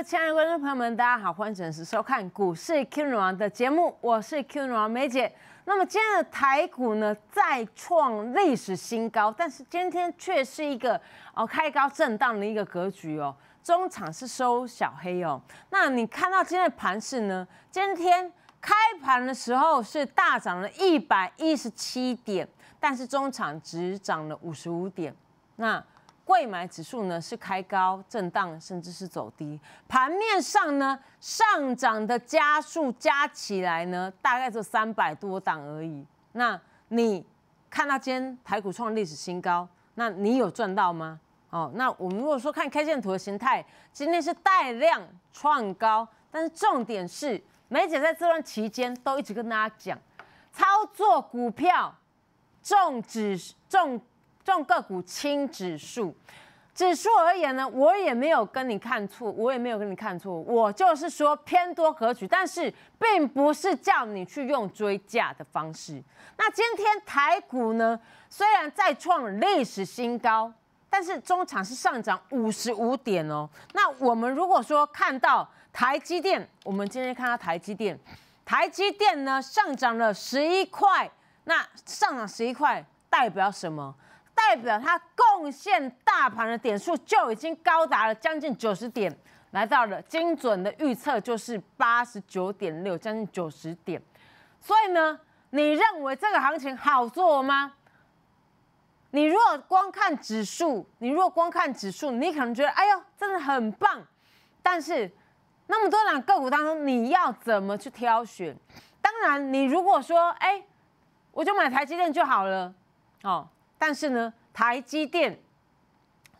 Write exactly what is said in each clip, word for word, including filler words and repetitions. Hello， 亲爱的观众朋友们，大家好，欢迎准时收看股市 Q 女王的节目，我是 Q 女王梅姐。那么今天的台股呢再创历史新高，但是今天却是一个哦开高震荡的一个格局哦，中场是收小黑哦。那你看到今天的盘势呢？今天开盘的时候是大涨了一百一十七点，但是中场只涨了五十五点。那贵买指数呢是开高震荡，甚至是走低。盘面上呢，上涨的家数加起来呢，大概就三百多档而已。那你看到今天台股创历史新高，那你有赚到吗？哦，那我们如果说看 K 线图的形态，今天是带量创高，但是重点是，梅姐在这段期间都一直跟大家讲，操作股票重指重。重个股轻指数，指数而言呢，我也没有跟你看错，我也没有跟你看错，我就是说偏多格局，但是并不是叫你去用追价的方式。那今天台股呢，虽然再创历史新高，但是中场是上涨五十五点哦。那我们如果说看到台积电，我们今天看到台积电，台积电呢上涨了十一块，那上涨十一块代表什么？代表它贡献大盘的点数就已经高达了将近九十点，来到了精准的预测就是八十九点六，将近九十点。所以呢，你认为这个行情好做吗？你如果光看指数，你如果光看指数，你可能觉得哎呦真的很棒，但是那么多档个股当中，你要怎么去挑选？当然，你如果说哎，我就买台积电就好了，哦。但是呢，台积电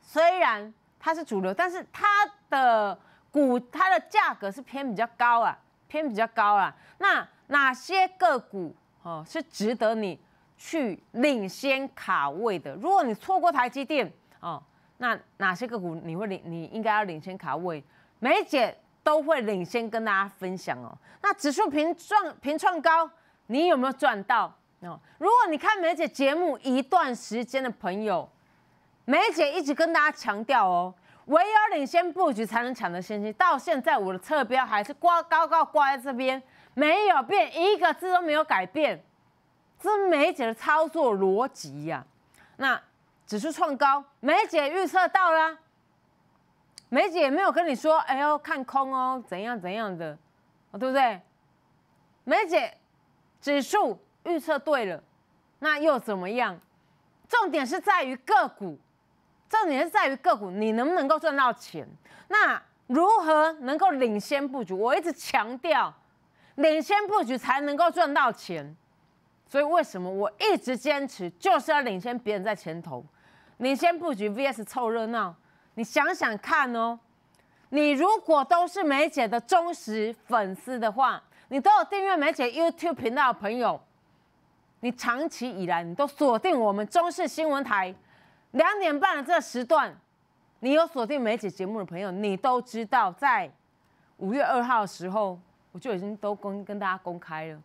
虽然它是主流，但是它的股它的价格是偏比较高啊，偏比较高啊。那哪些个股哦是值得你去领先卡位的？如果你错过台积电哦，那哪些个股你会领？你应该要领先卡位？梅姐都会领先跟大家分享哦。那指数平创平创高，你有没有赚到？哦，如果你看梅姐节目一段时间的朋友，梅姐一直跟大家强调哦，唯有领先布局才能抢得先机。到现在我的侧标还是挂高高挂在这边，没有变，一个字都没有改变，这是梅姐的操作逻辑呀。那指数创高，梅姐预测到啦，梅姐也没有跟你说，哎呦看空哦，怎样怎样的，哦对不对？梅姐指数预测对了，那又怎么样？重点是在于个股，重点是在于个股，你能不能够赚到钱？那如何能够领先布局？我一直强调，领先布局才能够赚到钱。所以为什么我一直坚持，就是要领先别人在前头，领先布局 V S 凑热闹。你想想看哦，你如果都是梅姐的忠实粉丝的话，你都有订阅梅姐 YouTube 频道的朋友。你长期以来，你都锁定我们中视新闻台两点半的这个时段，你有锁定梅姐节目的朋友，你都知道，在五月二号的时候，我就已经都跟跟大家公开了，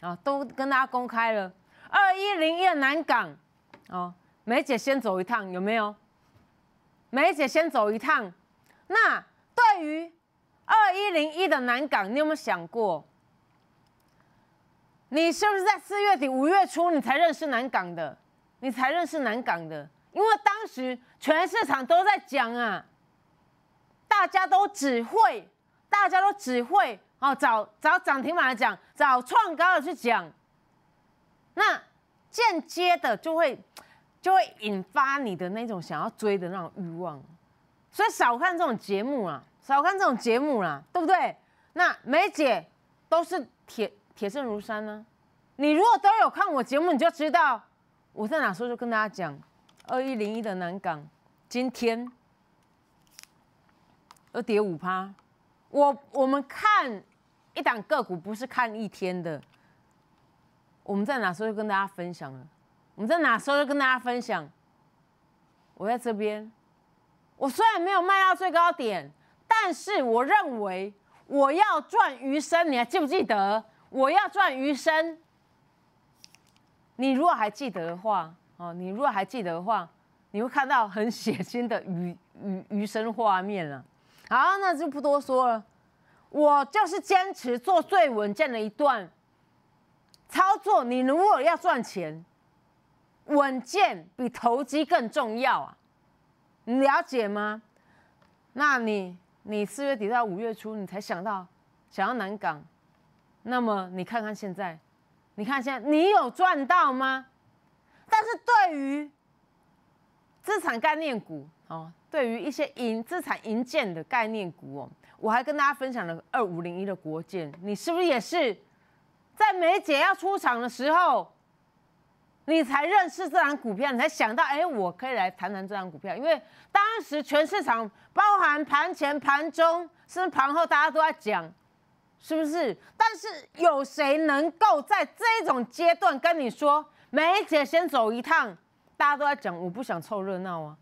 啊，都跟大家公开了。二一零一南港，哦，梅姐先走一趟，有没有？梅姐先走一趟。那对于二一零一的南港，你有没有想过？你是不是在四月底、五月初你才认识南港的？你才认识南港的，因为当时全市场都在讲啊，大家都只会，大家都只会哦，找找涨停板来讲，找创高的去讲，那间接的就会就会引发你的那种想要追的那种欲望，所以少看这种节目啦，少看这种节目啦，对不对？那梅姐都是铁。铁证如山呢、啊，你如果都有看我节目，你就知道我在哪时候就跟大家讲，二一零一的南港今天又跌五趴。我我们看一档个股不是看一天的，我们在哪时候就跟大家分享了，我们在哪时候就跟大家分享。我在这边，我虽然没有卖到最高点，但是我认为我要赚余生，你还记不记得？我要赚余生，你如果还记得的话，哦，你如果还记得的话，你会看到很血腥的余余余生画面了、好，那就不多说了。我就是坚持做最稳健的一段操作。你如果要赚钱，稳健比投机更重要啊！你了解吗？那你你四月底到五月初，你才想到想要南港，那么你看看现在，你看现在你有赚到吗？但是对于资产概念股哦。对于一些银资产银建的概念股哦，我还跟大家分享了二五零一的国建，你是不是也是在梅姐要出场的时候，你才认识这档股票，你才想到哎，我可以来谈谈这档股票，因为当时全市场包含盘前、盘中甚至盘后，大家都在讲，是不是？但是有谁能够在这种阶段跟你说，梅姐先走一趟？大家都在讲，我不想凑热闹啊。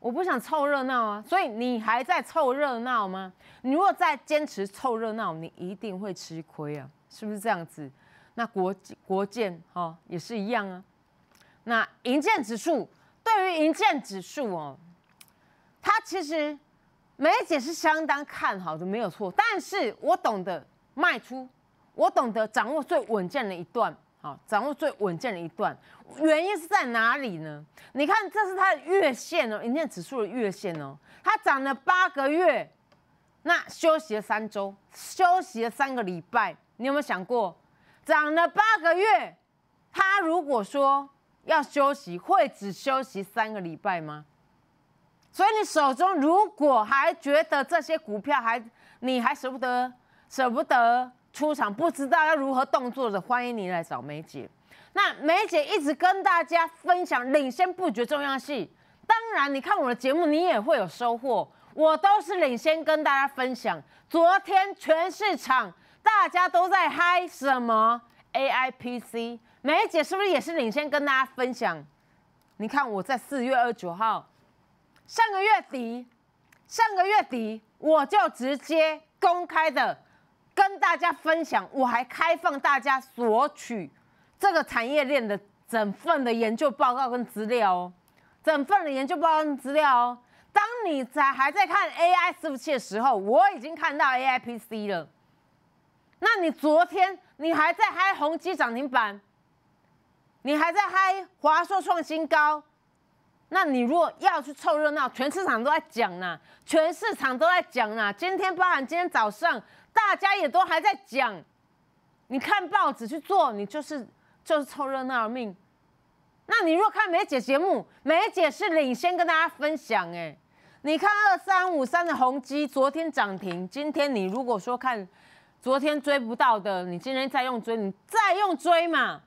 我不想凑热闹啊，所以你还在凑热闹吗？你如果再坚持凑热闹，你一定会吃亏啊，是不是这样子？那国国建哦也是一样啊。那营建指数，对于营建指数哦，它其实梅姐是相当看好的，没有错。但是我懂得卖出，我懂得掌握最稳健的一段。好，掌握最稳健的一段，原因是在哪里呢？你看，这是它的月线哦，银建指数的月线哦，它涨了八个月，那休息了三周，休息了三个礼拜，你有没有想过，涨了八个月，它如果说要休息，会只休息三个礼拜吗？所以你手中如果还觉得这些股票还你还舍不得，舍不得。出场不知道要如何动作的，欢迎你来找梅姐。那梅姐一直跟大家分享领先布局重要性，当然你看我的节目，你也会有收获。我都是领先跟大家分享。昨天全市场大家都在嗨什么 A I P C， 梅姐是不是也是领先跟大家分享？你看我在四月二十九号，上个月底，上个月底我就直接公开的。跟大家分享，我还开放大家索取这个产业链的整份的研究报告跟资料哦，整份的研究报告跟资料哦。当你在还在看 A I 伺服器的时候，我已经看到 A I P C 了。那你昨天你还在嗨宏基涨停板，你还在嗨华硕创新高，那你如果要去凑热闹，全市场都在讲呐，全市场都在讲呐。今天包含今天早上。大家也都还在讲，你看报纸去做，你就是就是凑热闹的命。那你如果看梅姐节目，梅姐是领先跟大家分享哎、欸。你看二三五三的宏基昨天涨停，今天你如果说看昨天追不到的，你今天再用追，你再用追嘛。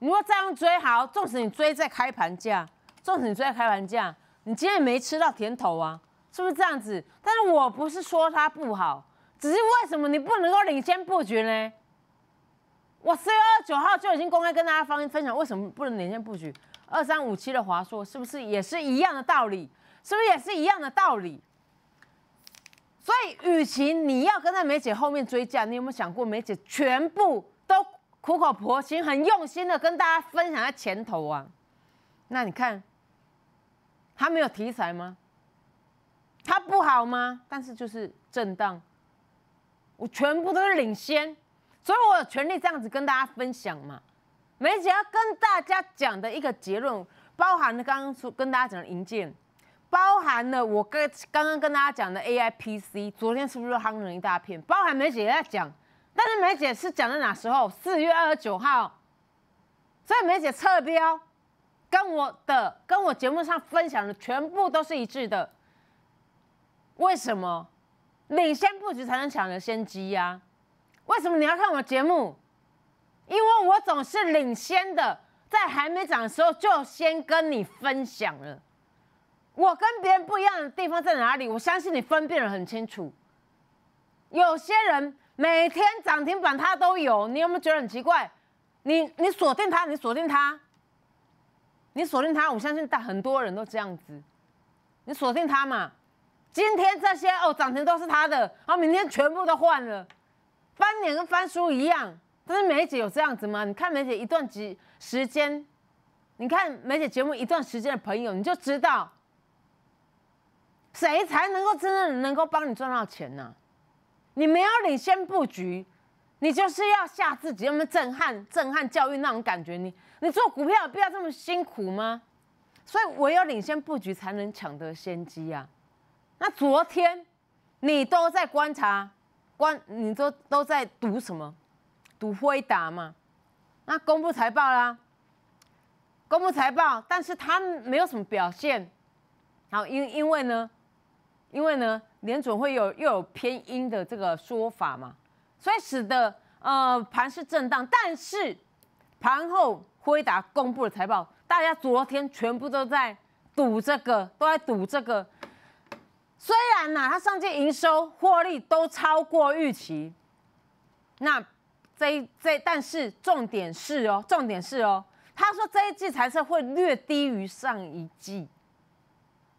你如果再用追好，纵使你追在开盘价，纵使你追在开盘价，你今天没吃到甜头啊，是不是这样子？但是我不是说它不好。只是为什么你不能够领先布局呢？我四月二十九号就已经公开跟大家分享，为什么不能领先布局？二三五七的华硕是不是也是一样的道理？是不是也是一样的道理？所以，与其你要跟在梅姐后面追价，你有没有想过梅姐全部都苦口婆心、很用心的跟大家分享在前头啊？那你看，它没有题材吗？它不好吗？但是就是震荡。我全部都是领先，所以我有权利这样子跟大家分享嘛。梅姐要跟大家讲的一个结论，包含了刚刚说跟大家讲的营建，包含了我跟刚刚跟大家讲的 A I P C， 昨天是不是夯了一大片？包含梅姐也在讲，但是梅姐是讲在哪时候？四月二十九号，所以梅姐侧标跟我的跟我节目上分享的全部都是一致的，为什么？领先布局才能抢得先机呀、啊！为什么你要看我的节目？因为我总是领先的，在还没涨的时候就先跟你分享了。我跟别人不一样的地方在哪里？我相信你分辨得很清楚。有些人每天涨停板他都有，你有没有觉得很奇怪？你你锁定他，你锁定他，你锁定他，我相信大很多人都这样子。你锁定他嘛？今天这些哦涨停都是他的，然后明天全部都换了，翻脸跟翻书一样。但是梅姐有这样子吗？你看梅姐一段时间，你看梅姐节目一段时间的朋友，你就知道谁才能够真正能够帮你赚到钱呢、啊？你没有领先布局，你就是要吓自己，有没有震撼、震撼教育那种感觉？你你做股票有必要这么辛苦吗？所以唯有领先布局才能抢得先机啊！那昨天你都在观察，观你都都在读什么？读辉达嘛？那公布财报啦，公布财报，但是它没有什么表现。好，因因为呢。因为呢，联准会有又有偏鹰的这个说法嘛，所以使得呃盘势震荡。但是盘后辉达公布的财报，大家昨天全部都在赌这个，都在赌这个。虽然呢、啊，它上季营收、获利都超过预期，那这这但是重点是哦，重点是哦，他说这一季财测会略低于上一季，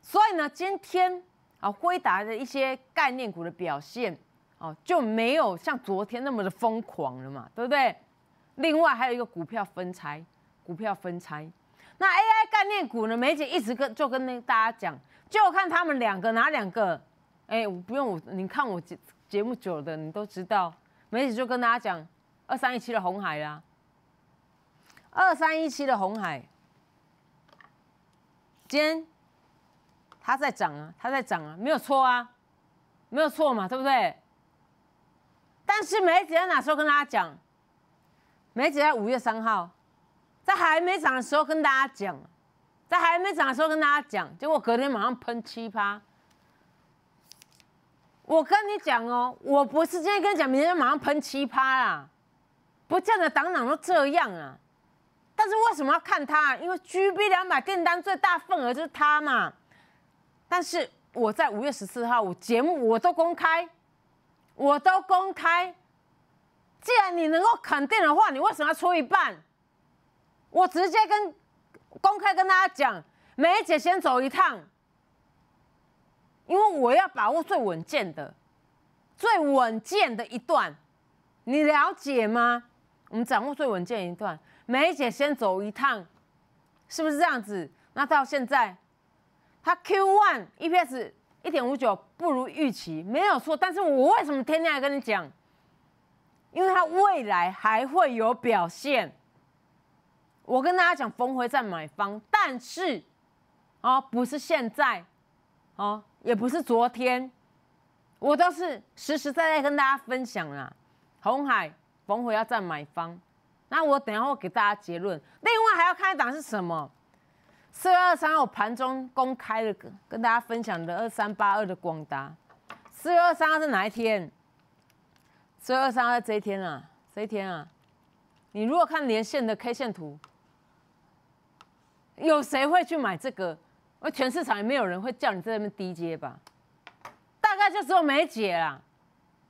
所以呢，今天。啊，辉达的一些概念股的表现，哦，就没有像昨天那么的疯狂了嘛，对不对？另外还有一个股票分拆，股票分拆。那 A I 概念股呢，梅姐一直跟就跟那大家讲，就看他们两个哪两个。哎，我不用我，你看我节节目久的，你都知道。梅姐就跟大家讲，二三一七的鸿海啦，二三一七的鸿海，今天。它在涨啊，它在涨啊，没有错啊，没有错嘛，对不对？但是梅姐在哪时候跟大家讲？梅姐在五月三号，在还没涨的时候跟大家讲，在还没涨的时候跟大家讲，结果隔天马上喷七趴。我跟你讲哦，我不是今天跟你讲，明天就马上喷七趴啦，不见得党党都这样啊。但是为什么要看它？因为 G B 两百订单最大份额就是它嘛。但是我在五月十四号，我节目我都公开，我都公开。既然你能够肯定的话，你为什么要出一半？我直接跟公开跟大家讲，梅姐先走一趟，因为我要把握最稳健的、最稳健的一段，你了解吗？我们掌握最稳健的一段，梅姐先走一趟，是不是这样子？那到现在。它 Q 一 E P S 一点五九 不如预期，没有错。但是我为什么天天来跟你讲？因为它未来还会有表现。我跟大家讲，逢回再买方，但是哦，不是现在，哦，也不是昨天，我都是实实在在跟大家分享啦。鸿海逢回要再买方，那我等一下会给大家结论。另外还要看一档是什么？四月二三号盘中公开的跟大家分享的二三八二的广达，四月二三号是哪一天？四月二三号这一天啊，这一天啊，你如果看连线的 K 线图，有谁会去买这个？而全市场也没有人会叫你在那边低阶吧？大概就只有梅姐啦，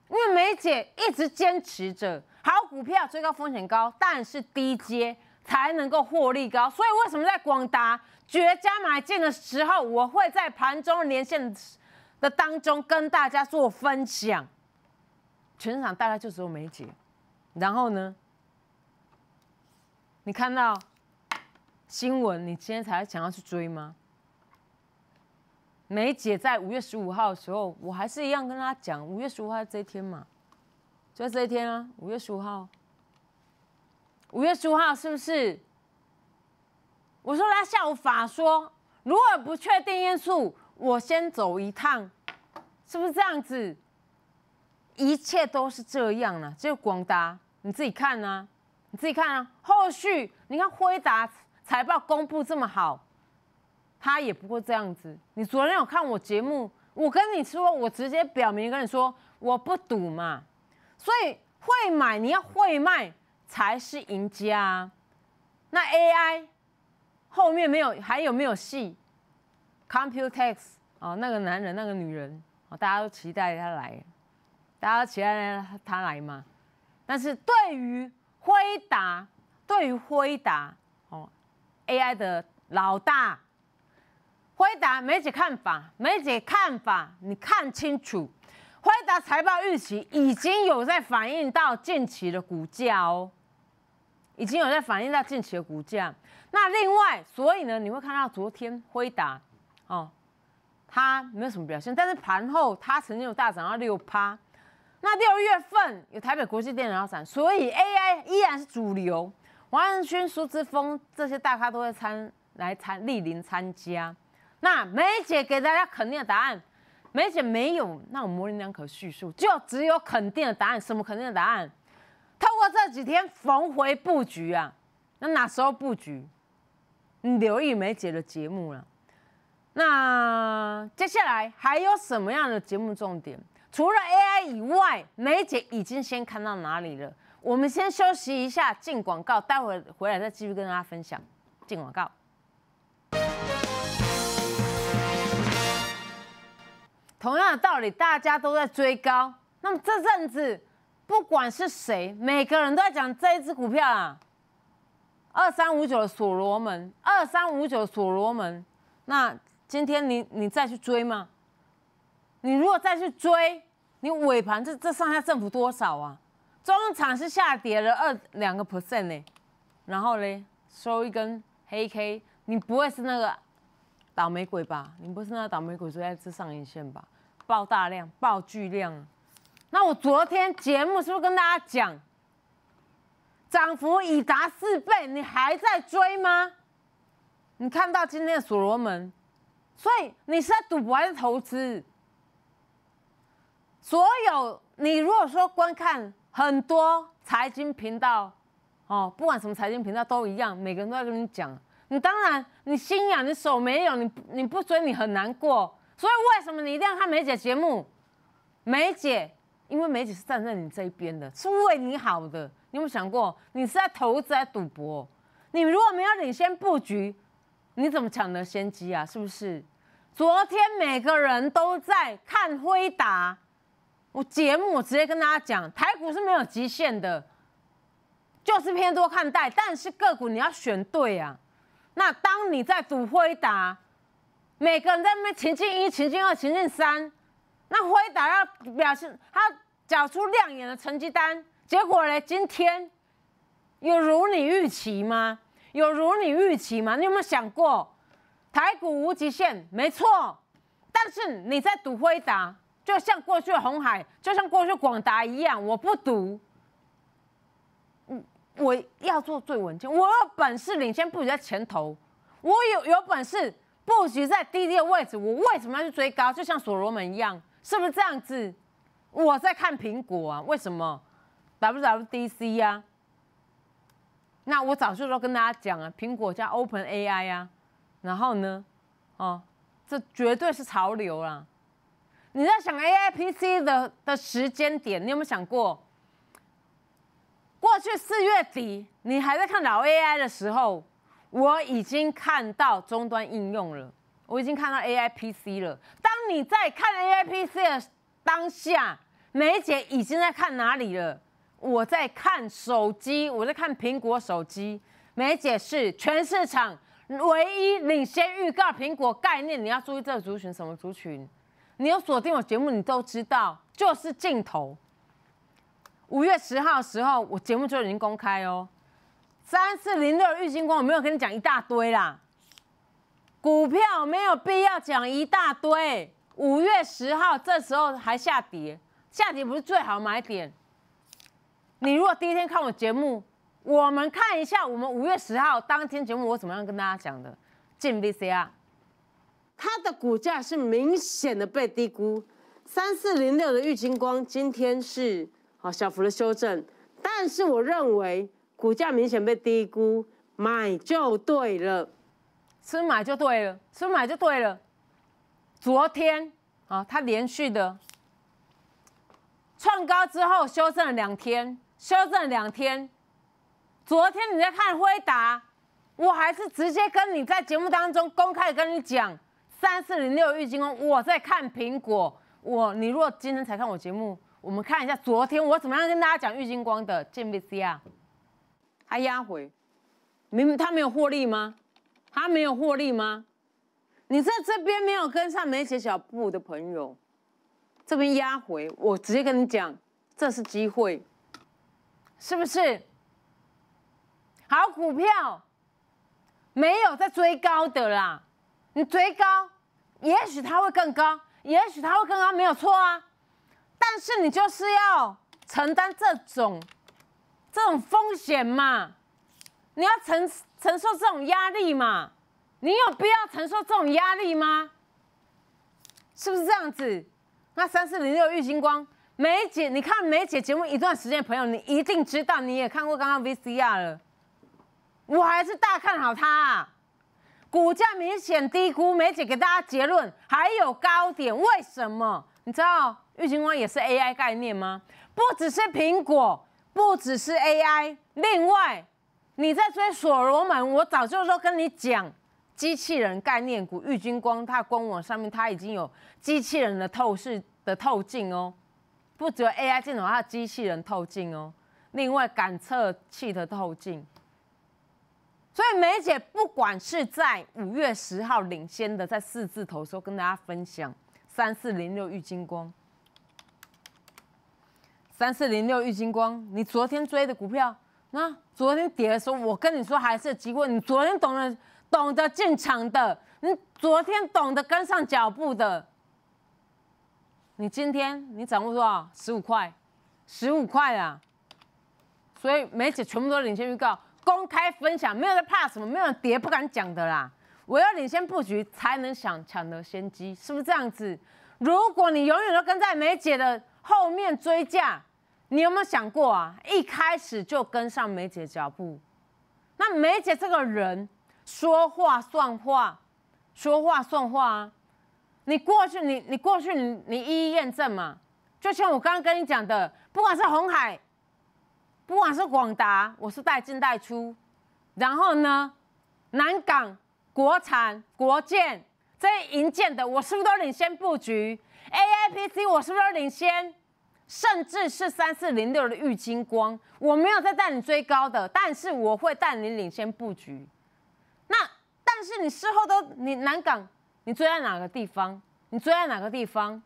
因为梅姐一直坚持着好股票最高风险高，但是低阶。才能够获利高，所以为什么在广达绝佳买进的时候，我会在盘中连线的当中跟大家做分享。全场大概就只有梅姐，然后呢，你看到新闻，你今天才想要去追吗？梅姐在五月十五号的时候，我还是一样跟她讲，五月十五号这一天嘛，就这一天啊，五月十五号。五月十五号是不是？我说他下午法说，如果不确定因素，我先走一趟，是不是这样子？一切都是这样了、啊。只有广达，你自己看啊，你自己看啊。后续你看辉达财报公布这么好，他也不会这样子。你昨天有看我节目，我跟你说，我直接表明跟你说，我不赌嘛。所以会买，你要会卖。才是赢家、啊。那 A I 后面没有还有没有戏 ？Computex 哦，那个男人那个女人哦，大家都期待他来，大家都期待他来嘛。但是对于辉达，对于辉达哦 ，A I 的老大辉达，梅姐看法，梅姐看法，你看清楚。辉达财报预期已经有在反映到近期的股价哦，已经有在反映到近期的股价。那另外，所以呢，你会看到昨天辉达哦，它没有什么表现，但是盘后它曾经有大涨到百分之六。那六月份有台北国际电脑展，所以 A I 依然是主流。王安勋、苏姿丰这些大咖都会参来参莅临参加。那梅姐给大家肯定的答案，梅姐没有那种模棱两可叙述，就只有肯定的答案。什么肯定的答案？透过这几天逢回布局啊，那哪时候布局？你留意梅姐的节目了、啊。那接下来还有什么样的节目重点？除了 A I 以外，梅姐已经先看到哪里了？我们先休息一下，进广告，待会回来再继续跟大家分享。进广告。同样的道理，大家都在追高。那么这阵子，不管是谁，每个人都在讲这一只股票啦。二三五九的所罗门，二三五九的所罗门。那今天你你再去追吗？你如果再去追，你尾盘这这上下振幅多少啊？中场是下跌了二两个 percent 呢，然后嘞收一根黑 K， 你不会是那个倒霉鬼吧？你不是那个倒霉鬼追在这上影线吧？爆大量，爆巨量。那我昨天节目是不是跟大家讲，涨幅已达四倍，你还在追吗？你看到今天的所罗门，所以你是在赌博还是投资？所有你如果说观看很多财经频道，哦，不管什么财经频道都一样，每个人都在跟你讲。你当然你心痒，你手没有，你你不追你很难过。所以为什么你一定要看梅姐节目？梅姐，因为梅姐是站在你这一边的，是为你好的。你有没有想过，你是在投资，在赌博？你如果没有领先布局，你怎么抢得先机啊？是不是？昨天每个人都在看辉达。我节目我直接跟大家讲，台股是没有极限的，就是偏多看待，但是个股你要选对啊。那当你在赌辉达，每个人在那边情境一、情境二、情境三，那辉达要表现，他缴出亮眼的成绩单，结果呢，今天有如你预期吗？有如你预期吗？你有没有想过，台股无极限，没错，但是你在赌辉达。就像过去的鸿海，就像过去广达一样，我不赌，我要做最稳健。我有本事领先布局在前头，我有有本事布局在低低的位置，我为什么要去追高？就像所罗门一样，是不是这样子？我在看苹果啊，为什么 W W D C 啊？那我早就都跟大家讲啊，苹果加 Open A I 啊，然后呢，哦，这绝对是潮流啦、啊。你在想 A I P C 的的时间点，你有没有想过？过去四月底，你还在看老 A I 的时候，我已经看到终端应用了，我已经看到 A I P C 了。当你在看 A I P C 的当下，梅姐已经在看哪里了？我在看手机，我在看苹果手机。梅姐是全市场唯一领先预告苹果概念，你要注意这个族群，什么族群？你有锁定我节目，你都知道，就是镜头。五月十号的时候，我节目就已经公开哦。三四零六玉金光，我没有跟你讲一大堆啦。股票没有必要讲一大堆。五月十号这时候还下跌，下跌不是最好买点。你如果第一天看我节目，我们看一下我们五月十号当天节目我怎么样跟大家讲的，进 V C R。它的股价是明显的被低估，三四零六的玉金光今天是好小幅的修正，但是我认为股价明显被低估，买就对了，吃买就对了，吃买就对了。昨天啊，它连续的创高之后修正了两天，修正了两天。昨天你在看辉达，我还是直接跟你在节目当中公开的跟你讲。三四零六玉金光，我在看苹果。我你如果今天才看我节目，我们看一下昨天我怎么样跟大家讲玉金光的。见 V C R， 它压回，明明它没有获利吗？它没有获利吗？你在这边没有跟上梅姐小步的朋友，这边压回，我直接跟你讲，这是机会，是不是？好股票没有在追高的啦，你追高。也许它会更高，也许它会更高，没有错啊。但是你就是要承担这种这种风险嘛，你要承承受这种压力嘛，你有必要承受这种压力吗？是不是这样子？那三四零六玉金光。 梅姐，你看梅姐节目一段时间，朋友，你一定知道，你也看过刚刚 V C R 了。我还是大看好它、啊，股价明显低估。梅姐给大家结论，还有高点，为什么？你知道玉金光也是 A I 概念吗？不只是苹果，不只是 A I， 另外你在追所罗门，我早就说跟你讲，机器人概念股玉金光，它官网上面它已经有机器人的透视的透镜哦。 不只有 A I 镜头，它的机器人透镜哦，另外感测器的透镜。所以梅姐不管是在五月十号领先的在四字头的时候跟大家分享三四零六玉金光，三四零六玉金光，你昨天追的股票，那昨天跌的时候，我跟你说还是有机会。你昨天懂得懂得进场的，你昨天懂得跟上脚步的。 你今天你掌握多少？十五块，十五块啊！所以梅姐全部都领先预告，公开分享，没有在怕什么，没有跌不敢讲的啦。我要领先布局，才能想抢得先机，是不是这样子？如果你永远都跟在梅姐的后面追价，你有没有想过啊？一开始就跟上梅姐脚步，那梅姐这个人说话算话，说话算话啊！ 你过去，你你过去你，你你一一验证嘛。就像我刚刚跟你讲的，不管是鸿海，不管是广达，我是带进带出。然后呢，南港、国产、国建这些营建的，我是不是都领先布局 ？A I P C 我是不是都领先？甚至是三四零六的玉金光，我没有在带你追高的，但是我会带你领先布局。那但是你事后都你南港。 你追在哪个地方？你追在哪个地方？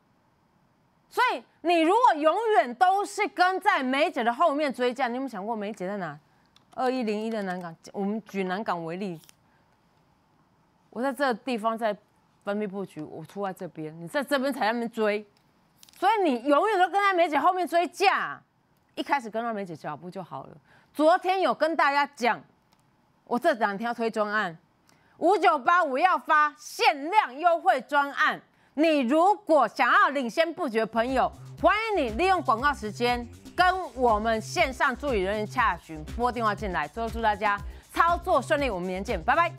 所以你如果永远都是跟在梅姐的后面追价，你有没有想过梅姐在哪？二一零一的南港，我们举南港为例，我在这个地方在分批布局，我出在这边，你在这边才在那边追，所以你永远都跟在梅姐后面追价，一开始跟到梅姐脚步就好了。昨天有跟大家讲，我这两天要推专案。 五九八五要发限量优惠专案，你如果想要领先布局的朋友，欢迎你利用广告时间跟我们线上助理人员洽询，拨电话进来。最后祝大家操作顺利，我们明天见，拜拜。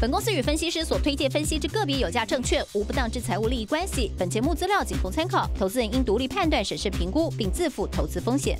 本公司与分析师所推荐分析之个别有价证券无不当之财务利益关系。本节目资料仅供参考，投资人应独立判断、审慎评估，并自负投资风险。